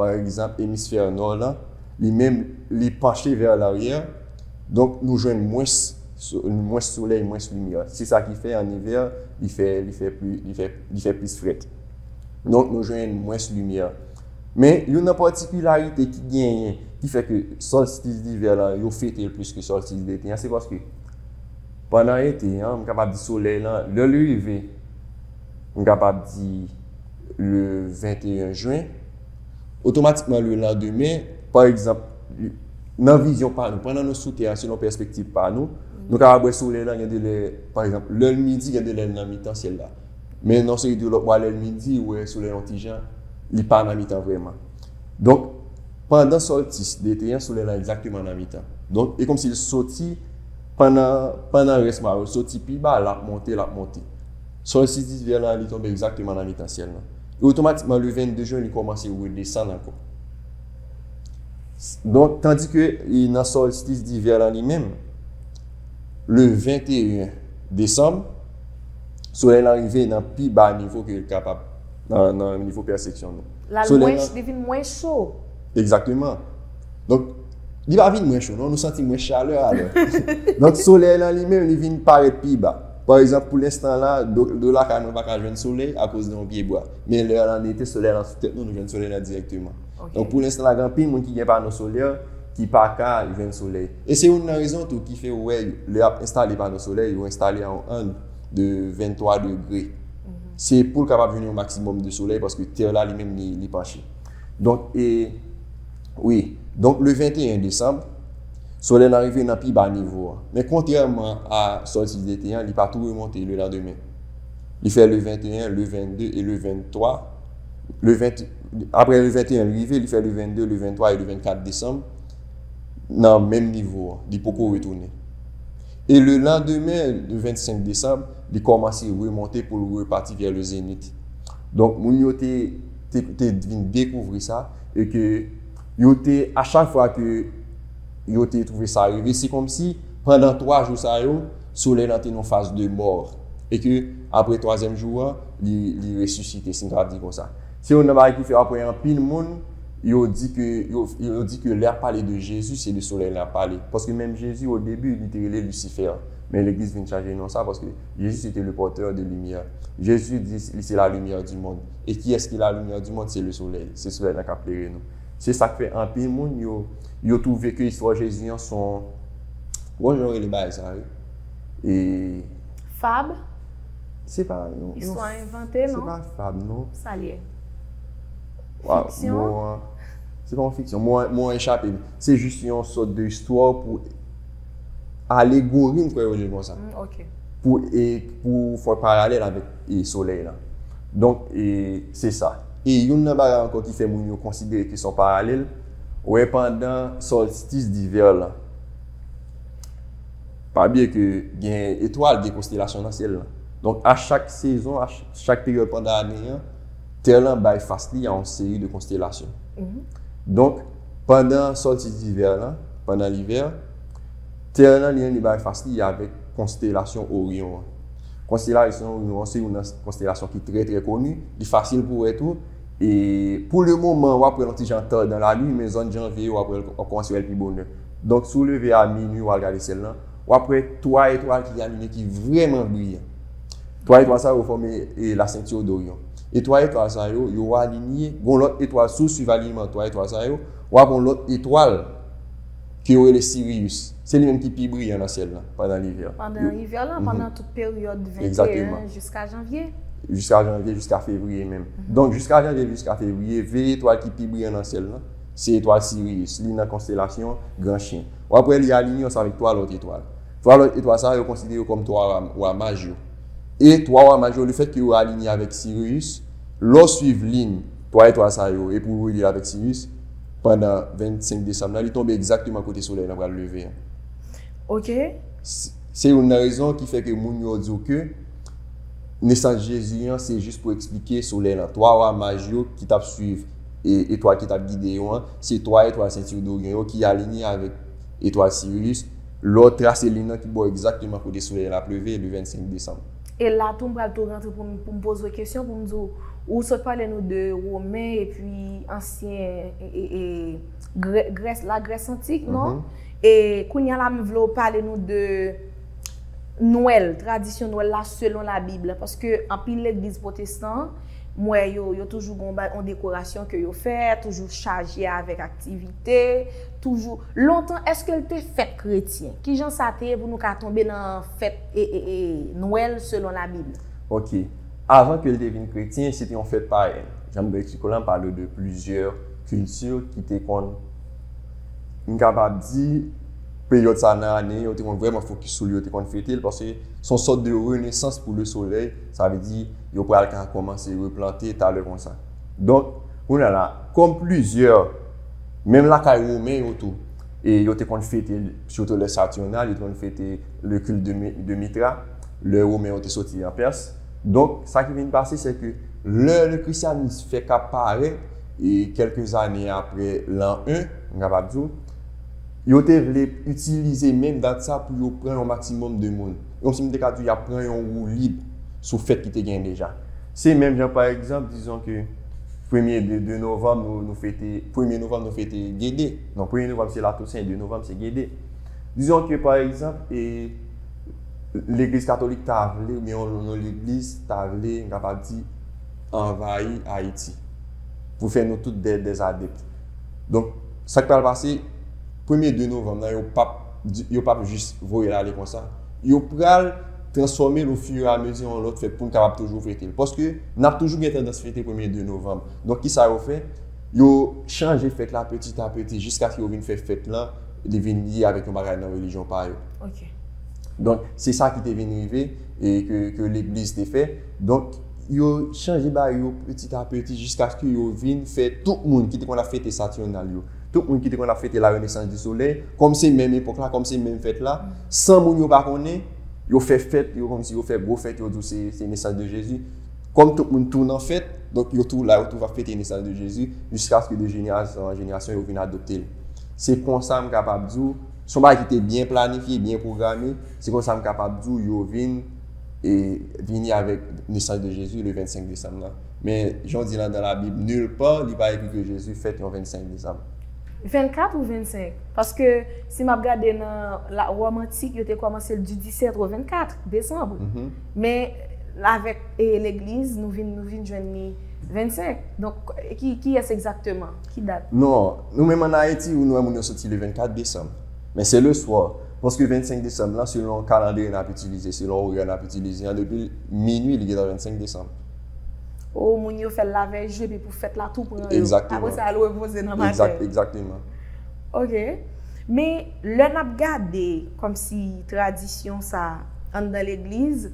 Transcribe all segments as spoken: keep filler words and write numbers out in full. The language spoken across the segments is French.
par exemple, hémisphère nord là, lui-même, il penché vers l'arrière, donc nous joignons moins, moins soleil, moins lumière. C'est ça qui fait en hiver, il fait, il fait, plus, il fait, il fait plus fret. Donc nous joignons moins lumière. Mais il y a une particularité qui gagne, qui fait que le solstice d'hiver là, il fêté plus que le solstice d'été, c'est parce que pendant l'été, hein, on est capable de soleil là, le lever, on est capable de le vingt et un juin, automatiquement le lendemain, par exemple, dans la vision par nous, pendant nos souterrains, sur nos perspectives par nous, nous avons le soleil là, par exemple, le midi, il y a de l'air dans le mi-temps, c'est là. Mais dans celui de l'autre, le midi, ou le soleil antigen, il n'est pas dans le mi-temps vraiment. Donc, pendant le solstice d'été, le soleil là exactement dans le mi-temps. Donc, c'est comme s'il sortit pendant le reste, il sortit plus bas, la montée, la montée. Solstice d'hiver là, il tombe exactement dans le mi-temps ciel là. Et automatiquement, le vingt-deux juin, il commence à redescendre encore. Donc, tandis que dans le solstice d'hiver lui-même, le vingt et un décembre, le soleil est arrivé dans le plus bas niveau que capable, dans, dans le niveau perception. La soleil devient moins chaud. Exactement. Donc, il va venir moins chaud, non? Nous sentons moins chaleur alors. Donc, le soleil lui-même, il vient paraître plus bas. Par exemple, pour l'instant là, de là qu'on va jouer le soleil à cause de nos pieds bois. Mais l'heure en été, le soleil en sous-tête, nous jouons le soleil là directement. Okay. Donc pour l'instant, la grande pile, les gens qui n'ont pas nos soleils, qui pas qu'à jouer le soleil. Et c'est une raison tout qui fait ouais, les installés par nos soleils, ils vont installer en onde de vingt-trois degrés. Mm -hmm. C'est pour capable venir au maximum de soleil parce que terre là lui-même il est penché. Donc et oui, donc le vingt et un décembre. Le soleil est arrivé dans le plus bas niveau. Mais contrairement à solstice d'été, il n'est pas tout remonté le lendemain. Il fait le vingt et un, le vingt-deux et le vingt-trois. Le vingt... Après le vingt et un, arrivé, il fait le vingt-deux, le vingt-trois et le vingt-quatre décembre. Dans le même niveau, il peut retourner. Et le lendemain, le vingt-cinq décembre, il commence à remonter pour repartir vers le zénith. Donc, nous avons découvert ça et que à chaque fois que il a trouvé ça arrivé. C'est comme si pendant trois jours, le soleil était en phase de mort. Et que après le troisième jour, il est ressuscité. C'est comme ça. Si on a fait après un pile monde, il a dit que l'air parlé de Jésus, c'est le soleil qui a parlé. Parce que même Jésus, au début, il était le Lucifer. Mais l'Église vient changer non ça parce que Jésus était le porteur de lumière. Jésus dit c'est la lumière du monde. Et qui est-ce qui est la lumière du monde? C'est le soleil. C'est le soleil qui a plairé nous. C'est ça qui fait un pile monde. Ils ont trouvé que l'histoire de Jésus sont. Moi, j'aurais les bails, ça. Et. Fab? C'est pas. Non. Ils sont inventés, non? C'est pas Fab, non? Ça l'est. Wow. Fiction? Moi... C'est pas une fiction. Moi, moi échappé. C'est juste une sorte d'histoire pour. Allégorie, quoi, je dis comme ça. Mm, ok. Pour, et, pour faire parallèle avec le soleil, là. Donc, c'est ça. Et il y en a encore qui fait considérer qu'ils sont parallèles. Ouais, pendant le solstice d'hiver, pas bien que il y a une étoile des constellations dans le ciel. Donc, à chaque saison, à chaque, chaque période pendant l'année, Terre est face à une série de constellations. Mm -hmm. Donc, pendant le solstice d'hiver, pendant l'hiver, Terre est face à une constellation Orion. Constellation Orion, c'est une constellation qui est très très connue, qui est facile pour tout. Et pour le moment, on va petit tard dans la nuit, mais en janvier, on commence à être plus bonheur. Donc, soulever à minuit, on va regarder celle-là. On va prendre trois étoiles qui sont qui vraiment brillantes. Trois étoiles, ça va former la ceinture d'Orion. Et trois étoiles, ça va aligner. On va l'autre étoile sous suivant l'alignement. Trois étoiles, ça va. On va prendre l'autre étoile qui est le Sirius. C'est lui-même qui est plus brillant dans celle-là, pendant l'hiver. Pendant l'hiver, là, pendant mm-hmm. toute période vingt et un jusqu'à janvier. Jusqu'à janvier, jusqu'à février même. Mm-hmm. Donc, jusqu'à janvier, jusqu'à février, l'étoile qui brille dans le ciel, c'est l'étoile Sirius, l'une constellation Grand Chien. Ou après, il y a l'union avec trois autres étoiles. Trois autres étoiles, ça, est considéré comme trois ou majeurs. Et trois ou majeurs, le fait qu'ils soient alignés avec Sirius, l'on suive l'une, trois étoiles, ça, et pour relier avec Sirius, pendant vingt-cinq décembre, il tombe exactement côté soleil, on va le lever. Ok. C'est une raison qui fait que Mounio dit que naissance Jésus, c'est juste pour expliquer le soleil. Trois majeurs qui t'ont suivi et toi qui t'ont guidé, c'est toi et toi, ceinture d'Orion qui est aligné avec étoile Sirius. L'autre, c'est l'un qui boit exactement pour le soleil à pleuver le vingt-cinq décembre. Et là, tu vas rentrer pour me poser une question, pour me dire Ou se parler nous de Romains et puis ancien et, et Grèce, la Grèce antique, mm-hmm. non? Et quand y a la nous parler nous de Noël, tradition Noël là selon la Bible, parce que en pile l'Église protestante, moi yo yo toujours en décoration que yo fait, toujours chargé avec activité, toujours longtemps est-ce que était fête chrétien? Qui gens ça té pour nous ca tomber dans fête et, et, et Noël selon la Bible. OK. Avant que le devienne chrétien, c'était en fait pareil. Jean-Baptiste Colin parle de plusieurs cultures qui étaient capables de dire, période de l'année, ils étaient vraiment focus sur lui, ils étaient fêtés parce que son sorte de renaissance pour le soleil, ça veut dire qu'ils ont commencé à replanter, tout à l'heure comme ça. Donc, on a là, comme plusieurs, même la caille romaine autour, et ils étaient fêtés, surtout les Saturnales, ils ont fêté le culte de Mitra, les Romains étaient sortis en Perse. Donc, ça qui vient de passer, c'est que le, le christianisme fait qu'apparaître et quelques années après l'an un, on va dire, ils ont utilisé même dans ça pour prendre un maximum de monde. Donc, si on dit qu'il y a pris un roue libre sur le fait qu'il était gagné déjà. C'est même, genre, par exemple, disons que premier de novembre, nous, nous fêtons, premier novembre, nous fêtons Guédé. Non, premier novembre, c'est la Toussaint, deux novembre, c'est Guédé. Disons que, par exemple, et l'Église catholique t'a voulu, mais l'Église t'a voulu, on va dire, envahir Haïti pour faire nous tous des, des adeptes. Donc, ça qui va passer, premier de novembre, il n'y a pas juste voyer aller comme ça. Il y a transformer le fur et à mesure en l'autre fait pour nous capable toujours fêter. Parce que nous avons toujours bien tendance à fêter le premier de novembre. Donc, qui ça a fait? Il a changé la fête là petit à petit jusqu'à ce qu'il vienne faire fête là, il vienne lier avec un bagage dans la religion par eux. OK. Donc, c'est ça qui est venu arriver et que, que l'Église t'a fait. Donc, ils ont changé petit à petit jusqu'à ce qu'ils viennent faire tout le monde qui était qu'on a fêté Saturnal, tout le monde qui était qu'on a fêté la renaissance du soleil, comme c'est même époque-là, comme c'est même fête-là. Mm. Sans monde, ils ne connaissent pas, ils fait fête, comme si ils fait beau fête, ils dit c'est la naissance de Jésus. Comme tout le monde tourne en fête, donc ils tout là, ils vont fêter la naissance de Jésus jusqu'à ce que de génération en génération, ils viennent adopter. C'est comme ça que je suis capable de dire. Son bail qui était bien planifié, bien programmé, c'est comme ça que je suis capable de dire, et venir avec la naissance de Jésus le vingt-cinq décembre. Mais j'en dis là dans la Bible, nulle part, il n'y a pas écrit que Jésus fête le vingt-cinq décembre. vingt-quatre ou vingt-cinq? Parce que si je regarde dans la Rome antique, il a commencé du dix-sept au vingt-quatre décembre. Mm-hmm. Mais avec l'Église, nous venons joindre vingt-cinq. Donc, qui, qui est-ce exactement? Qui date? Non, nous-mêmes en Haïti, nous sommes sortis le vingt-quatre décembre. Mais c'est le soir. Parce que le vingt-cinq décembre, là, selon le calendrier qu'on a utilisé, selon l'horaire qu'on a utilisé, depuis minuit, il est le vingt-cinq décembre. Oh, mon Dieu, fait la veille, je vais pour faire la tout pour un jour. Exactement. Après, ça allait reposer dans ma tête. Exactement. OK. Mais, l'on a regardé, comme si tradition, ça, dans l'église,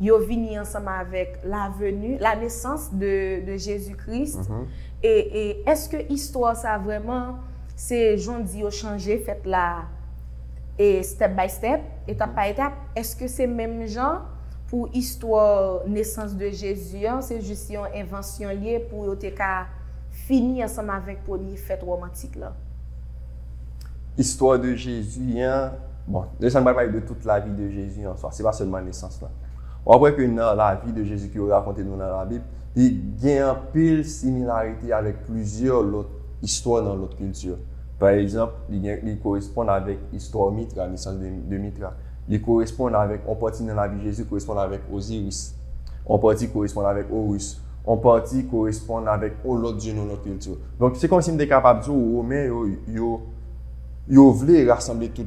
ils viennent ensemble avec la venue, la naissance de, de Jésus-Christ. Mm-hmm. Et, et est-ce que l'histoire, ça, vraiment, c'est, j'en dis, ils changé, fait la. Et step by step, étape par étape, est-ce que ces mêmes gens, pour l'histoire naissance de Jésus, c'est juste une invention liée pour finir ensemble avec la première fête romantique? L'histoire de Jésus, bon, je ne parle pas de toute la vie de Jésus en soi, ce n'est pas seulement la naissance. Après que dans la vie de Jésus qui est racontée dans la Bible, il y a une pile similarité avec plusieurs autres histoires dans l'autre culture. Par exemple, ils correspondent avec l'histoire Mitra, la naissance de Mitra. Ils correspondent avec, on partit dans la vie de Jésus, correspond avec Osiris. On partit correspond avec Horus. On partit correspond avec l'autre dieu dans notre culture. Donc, c'est comme si on était capable de dire aux Romains, ils voulaient rassembler tout.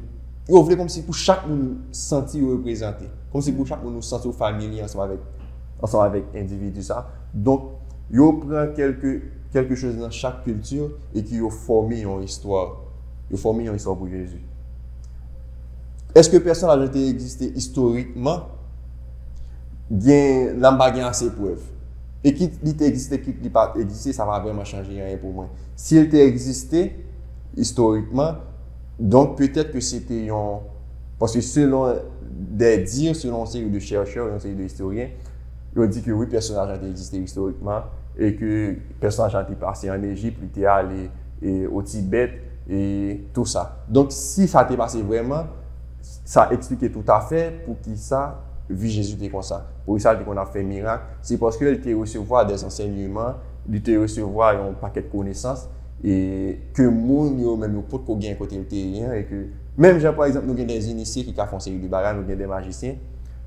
Ils voulaient comme si pour chaque monde nous sentir représenté. Comme si pour chaque monde nous sentir familier ensemble avec, ensemble avec l'individu. Donc, ils prennent quelques. quelque chose dans chaque culture et qui ont formé une histoire. Ils ont formé une histoire pour Jésus. Est-ce que personne n'a jamais existé historiquement? Bien, l'homme n'a assez de preuves. Et qui existe, qui n'a pas existé, ça va vraiment changer rien pour moi. S'il était existé historiquement, donc peut-être que c'était un. Parce que selon des dires, selon une série de chercheurs, une série d'historiens, ils dit que oui, personne n'a jamais existé historiquement. Et que personne n'a été passé en Égypte, il était allé au Tibet et tout ça. Donc, si ça t'est passé vraiment, ça explique tout à fait pour qui ça, vu Jésus comme ça. Pour ça qu'on a fait un miracle, c'est parce qu'il était recevoir des enseignements, il était recevoir un paquet de connaissances et que nous même nous pote qu'on gagne côté le et que même genre, par exemple nous avons des initiés qui font série du barrage, nous avons des magiciens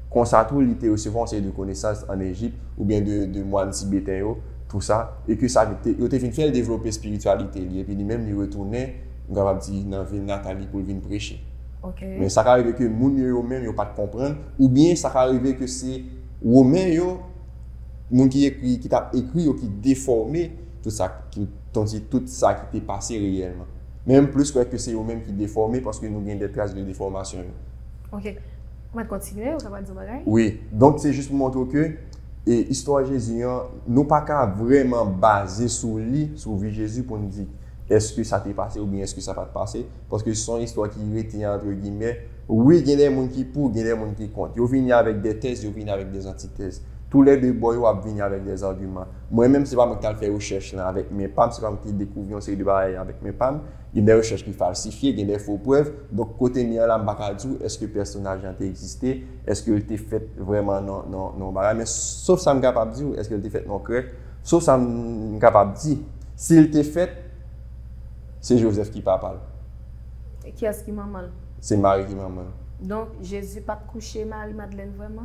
qu'on s'attend il était recevoir série de connaissances en Égypte ou bien de de moines tibétains tout ça et que ça il était venu faire développer spiritualité et puis lui-même il retournait nous avons dit dans ville Nathalie pour venir prêcher. Okay. Mais ça arrive que les gens ne pas comprendre, ou bien ça arrive que c'est les gens qui écrit, qui t'a écrit ou qui déformé tout ça, qui tandis tout ça qui t'est passé réellement. Même plus que c'est eux-mêmes qui déformé parce que nous avons des traces de déformation. Ok. On va continuer ou ça va dire pareil? Oui. Donc c'est juste pour montrer que l'histoire de Jésus, nous pas qu'à vraiment baser sur lui, sur vie Jésus pour nous dire. Est-ce que ça t'est passé ou bien est-ce que ça va te passer? Parce que son histoire qui retient entre guillemets, oui, il y a des gens qui pour, il y a des gens qui contre. Ils viennent avec des thèses, ils viennent avec des antithèses. Tous les deux boys viennent avec des arguments. Moi-même, ce n'est pas moi qui fais des recherches avec mes P A M, c'est pas moi qui découvre une série de bagages avec mes P A M. Il y a des recherches qui falsifiées, il y a des faux preuves. Donc, côté mien, là, je ne sais pas est-ce que le personnage a existé, est-ce qu'il a été fait vraiment dans le bagage. Mais sauf ça, je ne suis pas capable de dire, est-ce qu'il a été fait dans le correct? Sauf ça, je ne suis pas capable de dire, s'il a été fait, c'est Joseph qui parle. Et qui est-ce qui m'a mal? C'est Marie qui m'a mal. Donc, Jésus n'a pas couché Marie-Madeleine vraiment?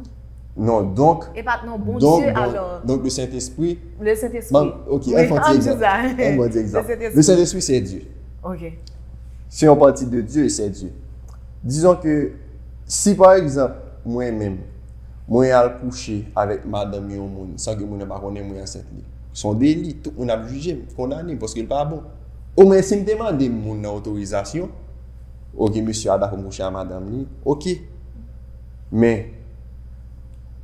Non, donc. Et pas non, bon donc, Dieu donc, alors. Donc, le Saint-Esprit. Le Saint-Esprit. Bon, ok, oui, on va dire ça. Le Saint-Esprit, c'est Dieu. Ok. Si on partit de Dieu, c'est Dieu. Disons que si par exemple, moi-même, moi, je suis couché avec Madame Yomoun, sans que je ne connaisse pas enceinte. Son délit, tout le monde a jugé, condamné, parce qu'il n'est pas bon. Au moins, si je demande mon autorisation, ok, monsieur a d'accord coucher à madame, ok. Mais,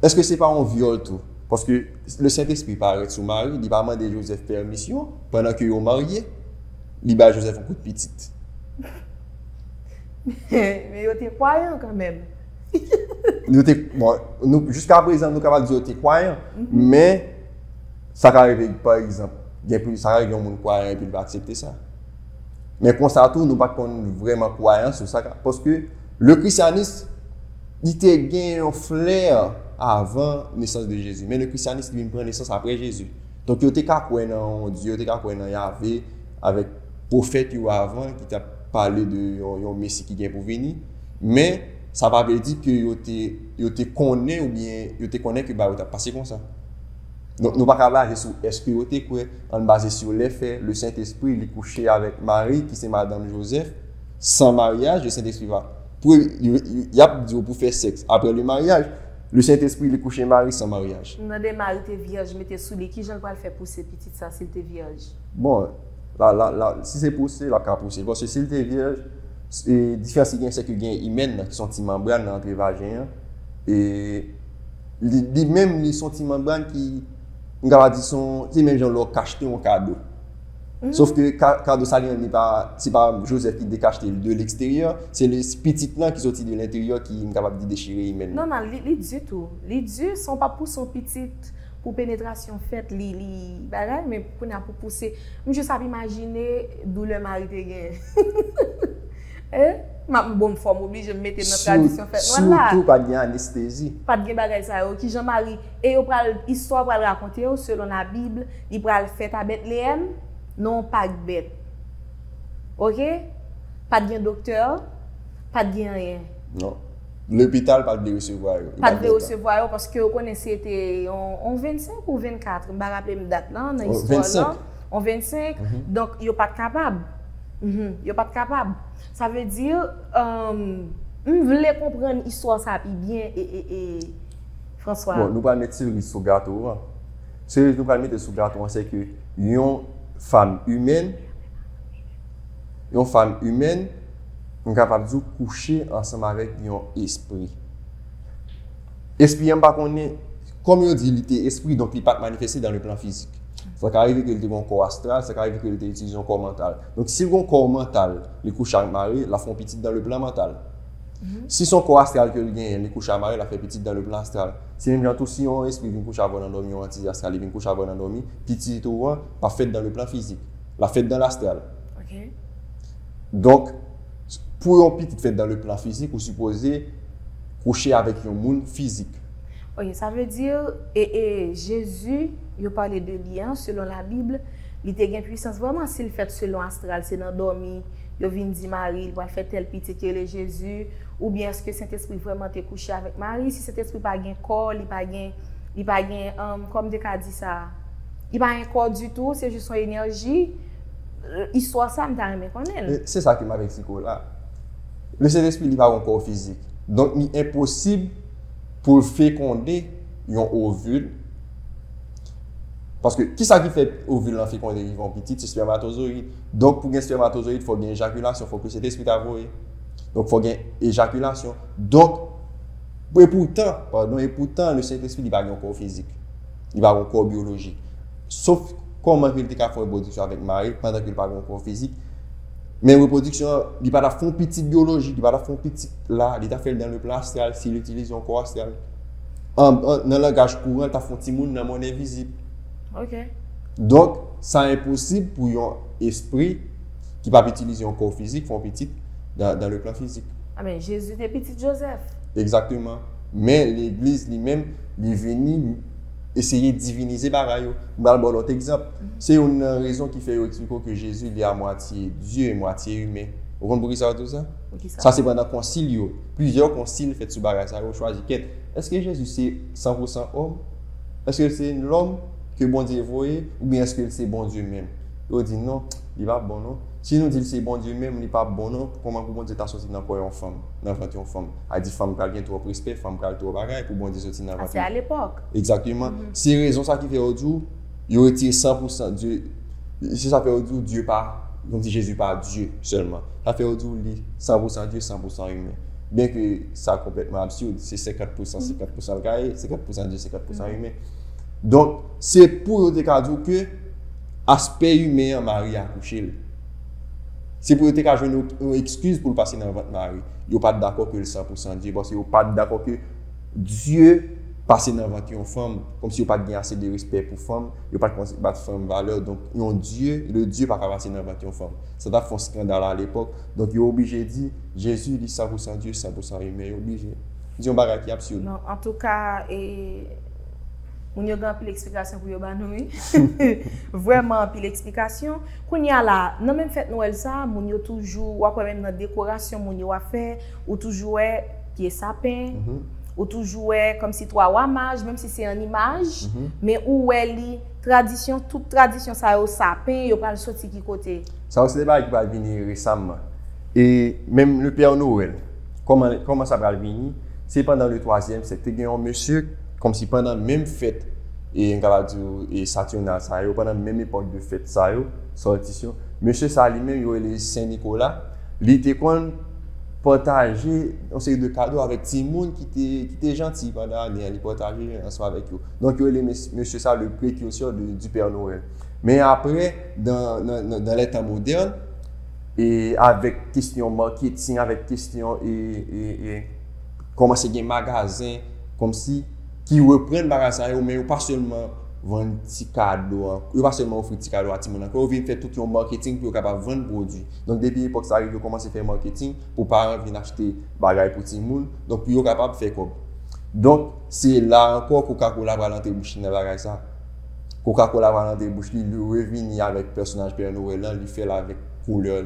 est-ce que ce n'est pas un viol tout? Parce que le Saint-Esprit paraît sous Marie, il va demander Joseph permission pendant que vous marié, il va Joseph un coup de petite. Mais vous êtes croyant quand même. Bon, jusqu'à présent, nous sommes capables de dire que vous êtes croyant, mais ça arrive par exemple. Ça arrive que les gens croient et puis ils vont accepter ça. Mais pour ça, nous ne sommes pas vraiment croyants sur ça. Parce que le christianisme, il a gagné un flair avant la naissance de Jésus. Mais le christianisme, il prend naissance après Jésus. Donc, il y a un Dieu, il y a un Yahvé, avec le prophète avant, qui t'a parlé de Messie qui vient pour venir. Mais ça ne veut pas dire que tu connais ou bien tu connais que tu as passé comme ça. Donc, nous ne pouvons pas baser sur est-ce que vous êtes, on base sur les faits. Le Saint-Esprit, il est couché avec Marie, qui c'est Madame Joseph. Sans mariage, le Saint-Esprit va. Il y a pour faire sexe. Après le mariage, le Saint-Esprit, il est couché Marie sans mariage. Non, des maris, tu es vierge, mais tu es saoulé. Qui j'en parle faire pousser petite ça, s'il était vierge? Bon, là, là, là, si c'est poussé, là, qu'à pousser. Parce que s'il était vierge, la différence, c'est que les hymen, qui sont des membranes entre les vagins, et même les sont des membranes qui. On va dire son, c'est même gens leur cacheté un cadeau. Mm. Sauf que cadeau salien n'est pas, c'est pas Joseph qui décacheté de l'extérieur, c'est les petits plans qui sortent de l'intérieur qui sont capables de déchirer maintenant. Non non, les dieux tout, les dieux sont pas pour son petit pour pénétration faite, les les bagages mais pour n'a pour pousser. Je savais imaginer d'où le mari te gagne. Hein? Ma bonne forme oblige de mettre notre tradition faite. Surtout pas de anesthésie. Pas de bagaille ça qui Jean-Marie et on parle histoire pour raconter selon la Bible, il pral fête à Bethléem, non pas de bête. OK? Pas de docteur, pas de rien. Non. L'hôpital pas de recevoir. Pas de recevoir parce que on connaissait c'était en vingt-cinq ou vingt-quatre, je me rappelle me date là, dans histoire en vingt-cinq, donc il pas capable. Mm-hmm. Yo pas capable. Ça veut dire, euh, on voulait comprendre l'histoire ça bien et, et, et François. Bon, nous pas mettre sur le gâteau. Ce que nous pas mettre sur le gâteau, c'est que une femme humaine, une femme humaine, on capable de coucher ensemble avec un esprit. Esprit, on pas connaît. Comme on dit, il était esprit, donc il pas manifesté dans le plan physique. Ça arrive qu'il ait un corps astral, ça arrive qu'il ait utilisé un corps mental. Donc, si son corps mental, les couches à Marie, la font petite dans le plan mental. Mm-hmm. Si son corps astral que gagne, les couches à Marie, la fait petite dans le plan astral. Si même tout si on esprit une couche avant d'endormir, on anti-astral, une couche avant d'endormir, petit tout pas faite dans le plan physique, la faite dans l'astral. Okay. Donc, pour une petite faite dans le plan physique, vous supposez coucher avec un monde physique. Okay, ça veut dire, et, et Jésus, il parlait de lien selon la Bible, il était gain puissance. Vraiment, s'il fait selon astral, c'est dans dormi, il vient dire Marie, il va faire tel petit que Jésus, ou bien est-ce que Saint-Esprit vraiment t'est couché avec Marie? Si Saint-Esprit n'a pas de corps, il n'a pas de, il n'a pas de, um, comme tu as dit ça, il n'a pas de corps du tout, c'est juste son énergie. Histoire ça, je ne connais pas. C'est ça qui m'a dit là. Le Saint-Esprit n'a pas un corps physique. Donc, il est impossible pour féconder un ovule. Parce que qui ça qui fait ovule en féconder? Ils vont petit, c'est spermatozoïde. Donc, pour un spermatozoïde, il faut une éjaculation, il faut que le Saint-Esprit t'avoue. Donc, il faut une éjaculation. Donc, et pourtant, pardon, et pourtant le Saint-Esprit n'a pas un corps physique. Il n'a pas un corps biologique. Sauf comment il a fait une reproduction avec Marie pendant qu'il n'a pas un corps physique. Mais la reproduction, il n'y a pas de fond petit biologique, il n'y a pas de fond petit là, il a fait dans le plan astral, s'il utilise un corps astral. Dans le langage courant, il a fait un petit monde dans le monde invisible. Okay. Donc, c'est impossible pour un esprit qui ne peut pas utiliser un corps physique, fond petit, dans, dans le plan physique. Ah, mais Jésus est petit Joseph. Exactement. Mais l'Église lui-même, il est venu essayer de diviniser par exemple. Bon, l'autre exemple, c'est une raison qui fait que Jésus est à moitié Dieu et moitié humain. Vous comprenez ça tout ça? Okay, ça, ça c'est pendant le concile. Plusieurs conciles font ce bagage. Ça, choisi. Est-ce que Jésus c'est cent pour cent homme? Est-ce que c'est l'homme que bon Dieu voit? Ou bien est-ce que c'est bon Dieu même? Ils disent non, il n'est pas bon non. Si nous disons c'est bon Dieu même, il n'est pas bon non, comment bon Dieu t'a sorti dans une femme? Dans une femme. Elle dit femme qui a trop de respect, femme qui a trop de bagaille, pour bon Dieu sorti dans la femme. C'est à l'époque. Exactement. Mm-hmm. C'est raison ça qui fait aujourd'hui, il retire cent pour cent Dieu. C'est ça qui fait aujourd'hui, Dieu pas, donc Jésus pas Dieu seulement. Ça fait aujourd'hui cent pour cent Dieu, cent pour cent humain. Bien que ça soit complètement absurde, c'est cinquante pour cent, mm-hmm. cinquante pour cent bagaille, cinquante pour cent Dieu, cinquante pour cent mm-hmm. humain. Donc, c'est pour dire que l'aspect humain, Marie a couché. C'est pour te faire une excuse pour le passer dans votre mari. Ils n'ont pas d'accord que le cent pour cent Dieu, parce qu'ils n'ont pas d'accord que Dieu passe dans votre femme, comme si ils n'ont pas assez de respect pour femme, ils n'ont pas de femme valeur. Donc, ils ont Dieu, le Dieu pas passer dans votre femme. Ça a fait un scandale à l'époque. Donc, ils sont obligés de dire Jésus dit cent pour cent Dieu, cent pour cent humain. Ils sont obligés. Ils ont un bagage qui est absurde. Non, en tout cas, et... on y a grand pile explication pour yobanoui. Vraiment pile explication. Qu'on y a là, non même fête Noël ça, on y a toujours ou après même dans décoration, on y a fait ou toujours qui est sapin, ou toujours comme si toi ou image, même si c'est une image, mais où elle tradition, toute tradition ça au sapin, il pas le sorti qui côté. Ça aussi débat qui va venir récemment. Et même le Père Noël, comment comment ça va venir? C'est pendant le troisième, c'est que un monsieur comme si pendant la même fête, et Saturnal, pendant la même époque de fête, ça, monsieur Salimé, il est Saint-Nicolas, il était partagé une série de cadeaux avec des gens qui étaient gentils pendant l'année, il partageait ensemble avec eux. Donc, il est monsieur ça, le précurseur du Père Noël. Mais après, dans, dans, dans les temps modernes, et avec question marketing, avec question et, et, et comment c'est des magasins, comme si qui reprennent les mais pas seulement vendre des cadeaux, pas seulement offrir des cadeaux à tout le monde, ils viennent faire tout le marketing pour vendre des produits. Donc, depuis l'époque, ça arrive, ils commencent à faire marketing pour les parents viennent acheter des bagages pour tout le monde, donc ils sont capables de faire comme. Donc, c'est là encore que Coca-Cola va l'entrer bouche dans les bagages. Coca-Cola va l'entrer bouche, il revient avec le personnage Père Noël, il fait avec couleur.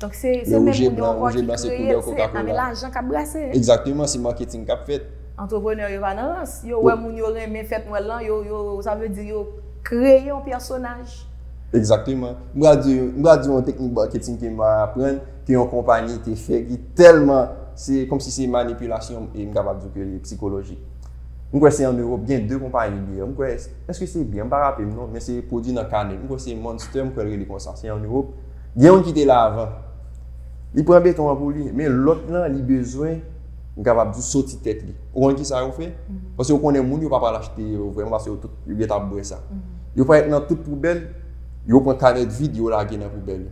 Donc, c'est le rouge et blanc, rouge et blanc, c'est couleur Coca-Cola. Mais l'argent qui a brassé. Exactement, c'est le marketing qui a fait. Entrepreneur Evanance, yo ouais moun yo reme fèt Noël lan, yo yo ça veut dire yo créer un personnage. Exactement. Moi dire, moi dire une technique marketing que m'a apprendre que une compagnie te fait qui tellement c'est comme si c'est manipulation et m'capable dire que psychologique. On croit c'est en Europe bien deux compagnies bière. On croit est-ce que c'est bien pas rapide non mais c'est produit dans canne. On croit c'est Monster qu'on relé comme ça. C'est en Europe. Il y a un qui était là avant. Il prend béton pour lui mais l'autre là il besoin on capable de sortir tête li. Ou on qui ça on fait parce que on connaît moun yo pas pas l'acheter vraiment parce que tout il est à boire ça. Yo pas être dans toute poubelle, yo prend canette vide yo la dans poubelle.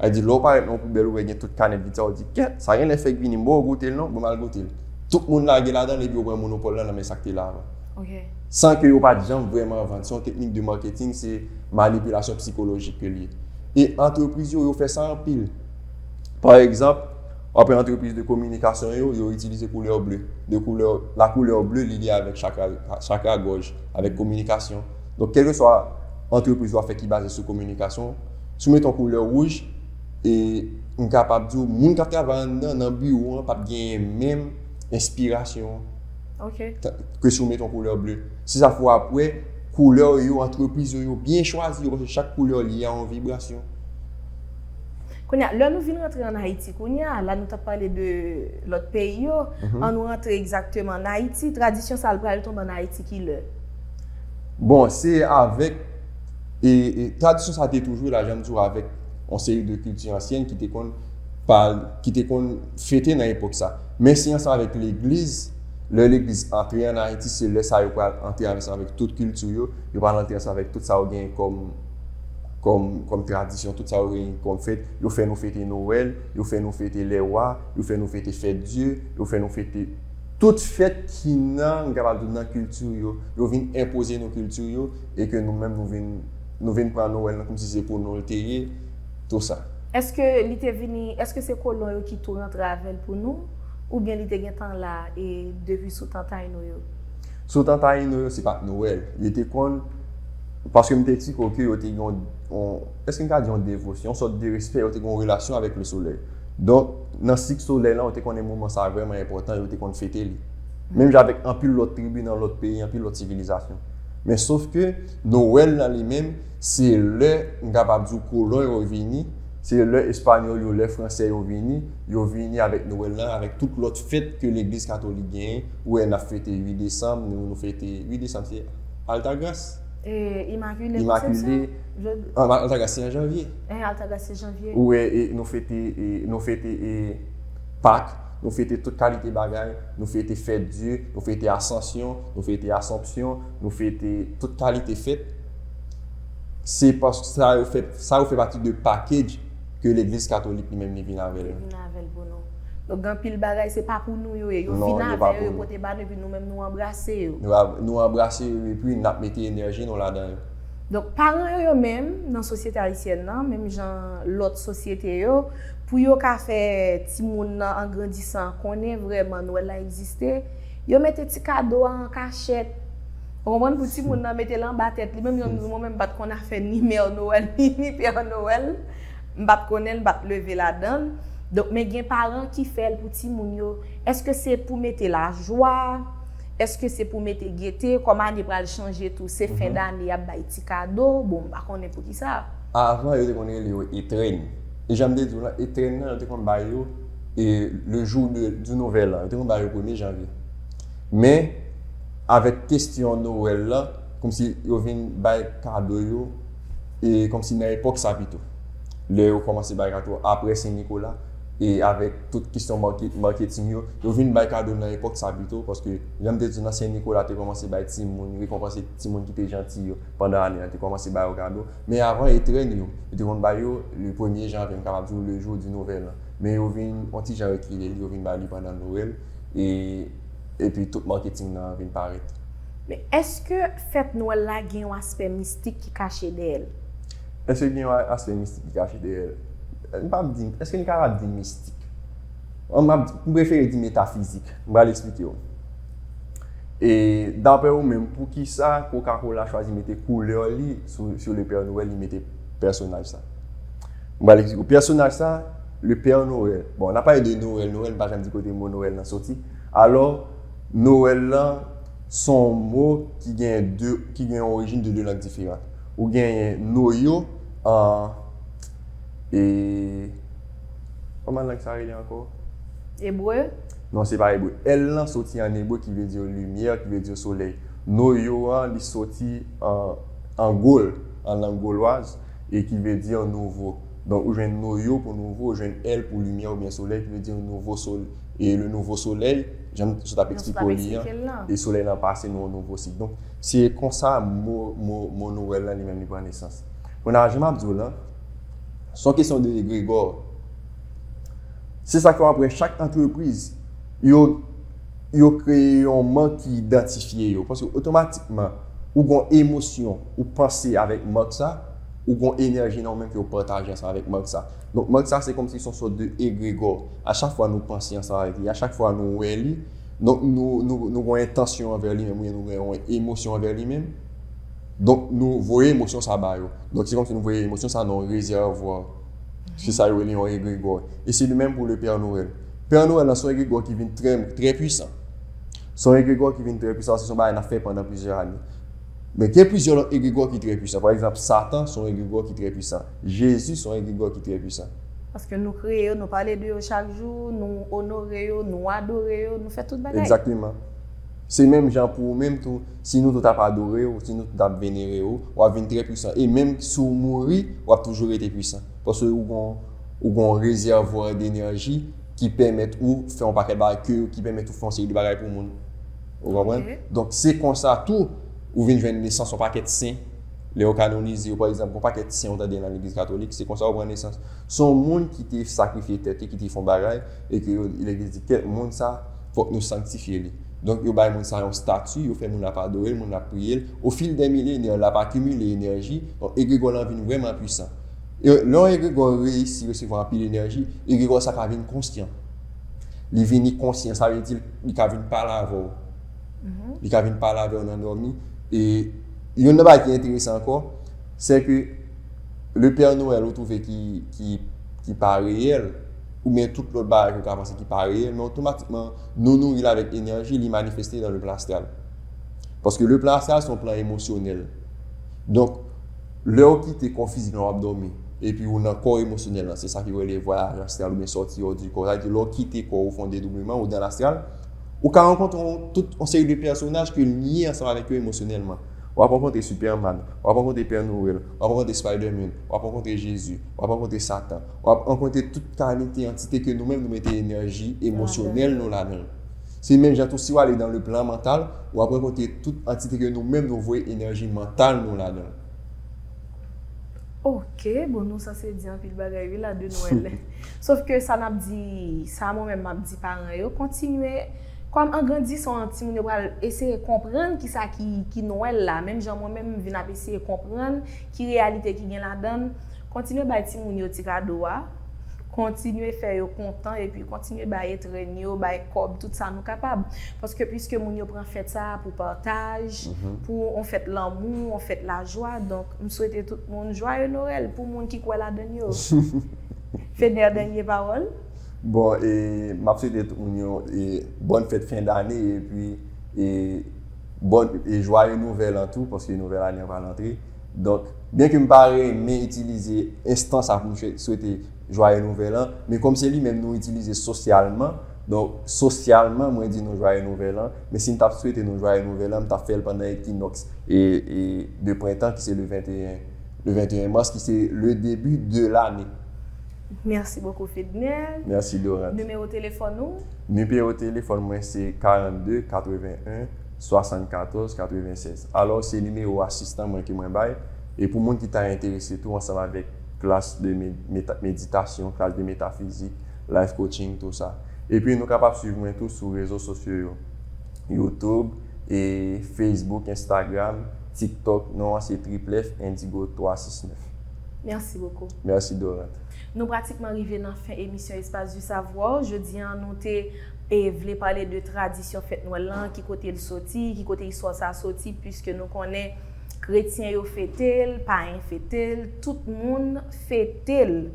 Elle dit l'eau pas dans poubelle ou gagne toute canette vide ça dit qu'est ça rien effet vini bon goûter non bon mal goûter. Tout moun la gagne là-dedans et puis on prend monopole là dans mes sacs là. OK. Sans que yo pas de gens vraiment vendre. Son technique de marketing c'est manipulation psychologique que lié. Et entreprise yo yo fait ça en pile. Par exemple, Après l'entreprise de communication, ils ont utilisé couleur bleue. De couleur, la couleur bleue liée avec chakra gauche, avec communication. Donc, quelle que soit l'entreprise qui est basée sur communication, soumettons couleur rouge et on est capable de dire que les gens qui travaillent dans le bureau n'ont même inspiration okay. que soumettons couleur bleue. Si ça fait après, couleur et entreprise bien choisie, parce que chaque couleur liée à une vibration. Là, nous venons rentrer en Haïti. Là, nous avons parlé de l'autre pays. Mm-hmm. On nous rentre exactement en Haïti. Tradition, ça le tombe en Haïti qui le. Bon, c'est avec. Et, et tradition, ça a été toujours là, j'aime toujours avec une série de cultures anciennes qui étaient fêtées dans l'époque. Mais si on s'en avec l'église, l'église entrée en Haïti, c'est là ça va entrer avec toute culture. Il va entrer avec tout ça comme. Comme, comme tradition, tout ça, comme fête, ils font nous fêter Noël, ils font nous fêter les rois, ils font nous fêter fête Dieu, ils font nous fêter toute fête qui n'a pas de la culture, ils viennent imposer nos cultures et que nous-mêmes nous venons nous venons prendre Noël comme si c'était pour nous le tailler, tout ça. Est-ce que l'été venu, est-ce que c'est colon qui tourne en travel pour nous ou bien l'été est temps là et depuis sous tantaï nous yo? Sous tantaï nous yo, c'est pas Noël, il était con. Parce que je me dis que c'est une dévotion, une sorte de respect, une relation avec le soleil. Donc, dans ce soleil, on a un moment vraiment important, on a fêté. Même avec un peu l'autre tribu dans l'autre pays, un peu l'autre civilisation. Mais sauf que Noël, dans lui-même, c'est le colon revenu, c'est le espagnol, le français revenu, il est venu avec Noël, avec toute l'autre fête que l'église catholique a, où elle a fêté huit décembre, nous fêté huit décembre, c'est Alta Grace. Et Immaculée, Immaculée Altagracia en janvier. Altagracia en janvier. Oui, et nous fêtons Pâques, nous fêtons toute qualité de bagaille, nous fêtons fête Dieu, nous fêtons Ascension, nous fêtons Assomption, nous fêtons toute qualité de fête. C'est parce que ça fait, ça fait partie du package que l'Église catholique lui-même vient avec nous. Donc, quand pile bagaille, c'est pas pour nous. Nous venons avec eux, nous nous-mêmes nous embrasser. Nous embrasser et puis nous mettons l'énergie dans la dedans. Donc, parents eux-mêmes, dans la société haïtienne, même dans l'autre société, pour eux qui fait petit monde en grandissant, qu'on est vraiment Noël a existé, ils mettent des cadeaux en cachette. Vous comprenez, pour petit monde mettre là en bas tête, même nous-mêmes, qu'on a fait ni mère Noël, ni père Noël, on ne connaît pas lever la dedans. Donc, mais il y a des parents qui font pour petit mounio. Est-ce que c'est pour mettre la joie? Est-ce que c'est pour mettre gaieté? Comment on va changer tout? C'est fin d'année, il y a des cadeaux. Bon, on est pour qui ça? Avant, il y a des étrennes. Et j'aime dire, les étrennes, le jour du nouvel an, le premier janvier. Mais, avec la question de Noël, comme si il y avait des cadeaux, et comme si dans l'époque, ça avait tout. Là, on commence à faire après Saint-Nicolas. Et avec toute question marketing, je viens de faire cadeau dans l'époque Sabito parce que j'aime dire que Saint-Nicolas, tu as commencé à faire des gens qui étaient gentils pendant l'année, tu as commencé à faire des cadeaux. Mais avant, il y a très bien. Tu as fait le premier janvier, le jour du nouvel an. Mais on vient un petit genre qui est pendant Noël et puis tout le marketing vient paraître. Mais est-ce que fête Noël a un aspect mystique qui est caché d'elle? Est-ce qu'il y a un aspect mystique qui est caché d'elle? Est-ce qu'il y a un mystique? On préfère dire métaphysique. Je vais l'expliquer. Et d'après vous-même, pour qui ça, Coca-Cola choisit de mettre des couleurs sur le Père Noël, il met des personnages. Je vais l'expliquer. Le personnage, le Père Noël. Bon, on n'a pas eu de Noël. Noël, je ne dis pas que le mot Noël est sorti. Alors, Noël, c'est un mot qui a une origine de deux langues différentes. Ou bien, Noyo en. Et comment est-ce que ça arrive encore? Hébreu? Non, ce n'est pas hébreu. Elle a sorti en hébreu qui veut dire lumière, qui veut dire soleil. Noyo a sorti en Gaule, en langue gauloise, et qui veut dire nouveau. Donc, on a Noyo pour nouveau, on a elle pour lumière ou bien soleil, qui veut dire nouveau soleil. Et le nouveau soleil, j'aime tout à fait expliquer. Et le soleil n'a pas passé dans le nouveau cycle. Donc, c'est comme ça mon Noël a lui-même la naissance. On a jamais dit là. Sans question de Grégor. C'est ça qu'après chaque entreprise, ils ont créé un manque qui identifie. Parce que automatiquement, ou une émotion, ou pensée avec manque ça, ou qu'on énergie non même que vous partagez ça avec Marc ça. Donc Marc ça c'est comme si son sorte de égrégore. À chaque fois nous pensons ça avec lui, à chaque fois nous lui, donc nous nous nous avons une tension envers lui-même, nous avons une émotion envers lui-même. Donc nous voyons émotion ça bas. Donc c'est comme si nous voyons émotion ça dans réservoir. C'est ça le lien égrégore. Et c'est le même pour le Père Noël. Père Noël a son égrégore qui vient très très puissant. Son égrégore qui vient très puissant, c'est son bail a fait pendant plusieurs années. Mais il y a plusieurs égrégores qui sont très puissants. Par exemple, Satan, son égrégore qui est très puissant. Jésus, son égrégore qui est très puissant. Parce que nous créons, nous parlons de eux chaque jour, nous honorons, nous adorons, nous faisons tout le monde. Exactement. C'est même genre pour même tout. Si nous tout avons adoré, si nous tout avons vénéré, on a été très puissant. Et même si on mourit, on a toujours été puissant. Parce que nous avons un réservoir d'énergie qui permet de faire un paquet de bagages, qui permet de faire un série de bagages pour le monde. Vous comprenez? Donc c'est comme ça tout. Ou vient de une naissance, un paquet de saints, les canonisés, par exemple, un paquet de saints dans l'église catholique, c'est comme ça qu'on prend naissance. Son monde qui t'est sacrifié tête, qui t'est font bagaille, et que l'église dit, quel monde ça, il faut que nous sanctifier. Donc, il y a ça un statut, il fait que nous n'a pas adoré, nous n'a pas prié. Au fil des millénaires, il n'a pas accumulé l'énergie, donc l'égrégore est vraiment puissant. Et l'égrégore réussit à recevoir un peu d'énergie, l'égrégore ça devient conscient. Il devient conscient, ça veut dire qu'il devient pas là avant. Il devient pas là avant, on endormi. Et il y a une chose qui est intéressante encore, c'est que le Père Noël, on trouve qui qui qui pas réel, ou bien toute l'autre barre qu'on a pensé qui pas réel, mais automatiquement nous nourrir avec énergie, les manifester dans le plan astral. Parce que le plan astral c'est un plan émotionnel. Donc l'heure qui était confuse dans l'abdomen et puis on a un corps émotionnel, c'est ça qui veut les voyages astral ou bien sortir du corps, c'est-à-dire l'heure qui était corps au fond des doublements ou dans l'astral. Ou quand on rencontre toute une série de personnages qui lient ensemble avec eux émotionnellement. On va rencontrer Superman, on va rencontrer Père Noël, on va rencontrer Spider-Man, on va rencontrer Jésus, on va rencontrer Satan, on va rencontrer toute qualité, entité que nous-mêmes nous mettons énergie émotionnelle dans la main. C'est même gens aussi aller dans le plan mental, on va rencontrer toute entité que nous-mêmes nous voyons énergie mentale dans la main. Ok, bon, nous, ça c'est dit un peu de bagaille là de Noël. Sauf que ça m'a dit, ça moi-même m'a dit parents, continuez. Comme en grandissant, on va essayer de comprendre qui ça qui qui Noël là, même genre moi-même viens essayer de comprendre qui réalité qui vient là-dedans. Continuez à ti moun yo ti cadeau, continuez faire yo content et puis continuez à entraîner yo, à cob tout ça nous capable parce que puisque moun yo prend fête ça pour partage, mm-hmm. pour on fête l'amour, on fête la joie. Donc, je souhaite tout le monde joyeux Noël pour moun qui croit là-dedans yo. Faites des dernières paroles. Bon, et m'a souhaité tout le monde et bonne fête fin d'année et puis et bonne et joyeux nouvelle en tout parce que nouvelle année va l'entrée. Donc bien que me paraît mais utiliser instant ça pour souhaiter joyeux nouvelle an, mais comme c'est lui même nous utiliser socialement, donc socialement moi dit nous joyeux nouvelle an, mais si nous souhaité nous joyeux nouvelle an, on t'a fait pendant l'équinoxe et et de printemps qui c'est le vingt et un mars qui c'est le début de l'année. Merci beaucoup, Fidnel. Merci, Dorante. Numéro de téléphone, nous? Numéro de téléphone, moi, c'est quarante-deux, quatre-vingt-un, soixante-quatorze, quatre-vingt-seize. Alors, c'est le numéro assistant, moi, qui m'a bail. Et pour les gens qui t'a intéressé, tout ensemble avec classe de méditation, classe de métaphysique, life coaching, tout ça. Et puis, nous sommes capables de suivre tout sur les réseaux sociaux, YouTube, et Facebook, Instagram, TikTok. Non, c'est triple F Indigo trois cent soixante-neuf. Merci beaucoup. Merci, Dorante. Nous pratiquement arrivés dans la fin émission Espace du Savoir. Je dis en noter et voulais parler de tradition fête Noël, qui côté le sorti, qui côté histoire ça sorti, puisque nous connaissons chrétiens yo fêtel, païens fêtel, tout le monde fêtel.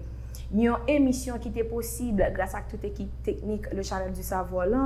Il y a une émission qui était possible grâce à toute équipe technique, le Channel du Savoir.